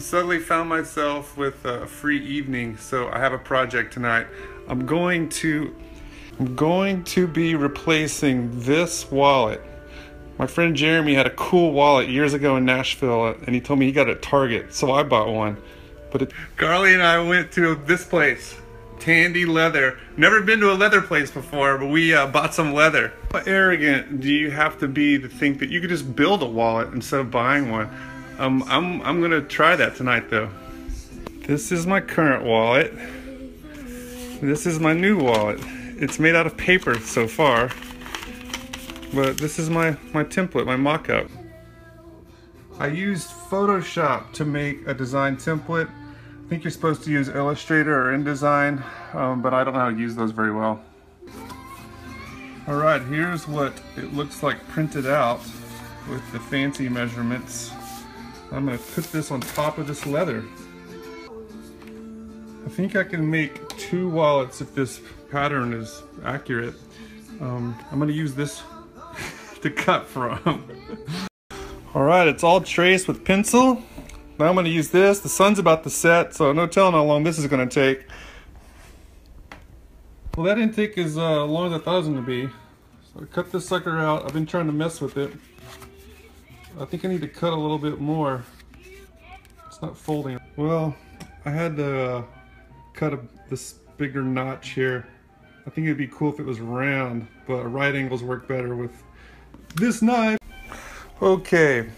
Suddenly found myself with a free evening, so I have a project tonight. I'm going to be replacing this wallet. My friend Jeremy had a cool wallet years ago in Nashville, and he told me he got it at Target, so I bought one. But Carly and I went to this place, Tandy Leather. Never been to a leather place before, but we bought some leather. How arrogant do you have to be to think that you could just build a wallet instead of buying one? I'm gonna try that tonight though. This is my current wallet. This is my new wallet. It's made out of paper so far, but this is my template, my mock-up. I used Photoshop to make a design template. I think you're supposed to use Illustrator or InDesign, but I don't know how to use those very well. All right, here's what it looks like printed out with the fancy measurements. I'm gonna put this on top of this leather. I think I can make two wallets if this pattern is accurate. I'm gonna use this to cut from. All right, it's all traced with pencil. Now I'm gonna use this. The sun's about to set, so no telling how long this is gonna take. Well, that didn't take as long as I thought it was gonna be. So I cut this sucker out. I've been trying to mess with it. I think I need to cut a little bit more. It's not folding. Well, I had to cut this bigger notch here. I think it'd be cool if it was round, but right angles work better with this knife. Okay,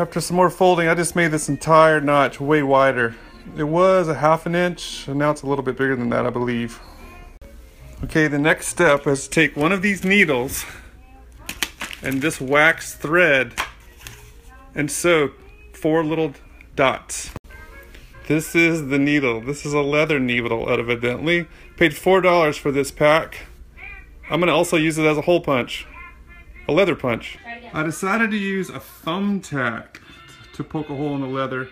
after some more folding, I just made this entire notch way wider. It was a 1/2 inch, and now it's a little bit bigger than that, I believe. Okay, the next step is to take one of these needles and this wax thread and sew 4 little dots. This is the needle. This is a leather needle, evidently. Paid $4 for this pack. I'm gonna also use it as a hole punch, a leather punch. I decided to use a thumbtack to poke a hole in the leather.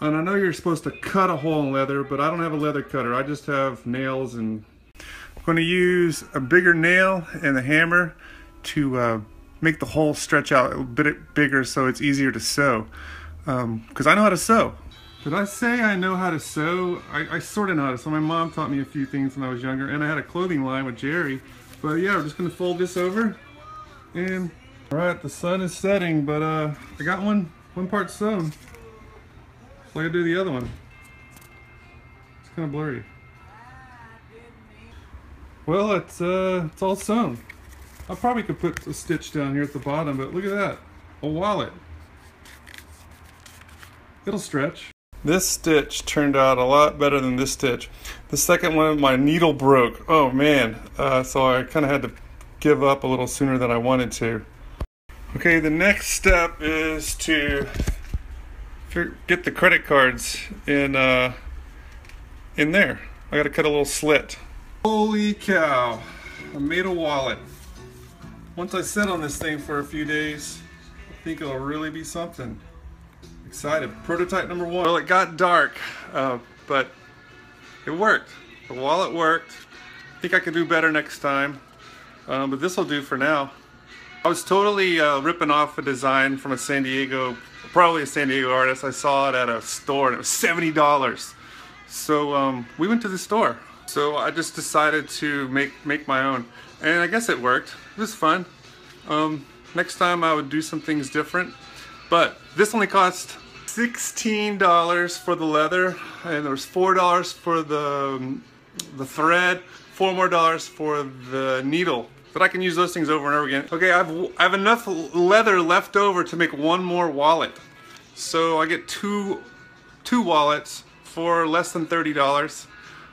And I know you're supposed to cut a hole in leather, but I don't have a leather cutter. I just have nails, and I'm gonna use a bigger nail and a hammer to make the hole stretch out a bit bigger so it's easier to sew. Because I know how to sew. Did I say I know how to sew? I sort of know how to sew. My mom taught me a few things when I was younger, and I had a clothing line with Jerry. But yeah, we're just gonna fold this over. And all right, the sun is setting, but I got one part sewn. So I gotta do the other one. It's kind of blurry. Well, it's all sewn. I probably could put a stitch down here at the bottom, but look at that, a wallet. It'll stretch. This stitch turned out a lot better than this stitch. The second one, my needle broke. Oh man, so I kind of had to give up a little sooner than I wanted to. Okay, the next step is to get the credit cards in there. I gotta cut a little slit. Holy cow, I made a wallet. Once I sit on this thing for a few days, I think it'll really be something. Excited. Prototype number 1. Well, it got dark, but it worked. The wallet worked. I think I could do better next time, but this will do for now. I was totally ripping off a design from probably a San Diego artist. I saw it at a store and it was $70. So we went to the store. So I just decided to make my own, and I guess it worked. It was fun. Next time I would do some things different, but this only cost $16 for the leather, and there was $4 for the thread, $4 more for the needle. But I can use those things over and over again. Okay, I have enough leather left over to make one more wallet, so I get two wallets for less than $30.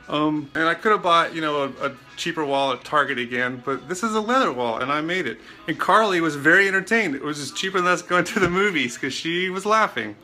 And I could have bought, you know, a cheaper wallet at Target again, but this is a leather wallet and I made it. And Carly was very entertained. It was just cheaper than us going to the movies because she was laughing.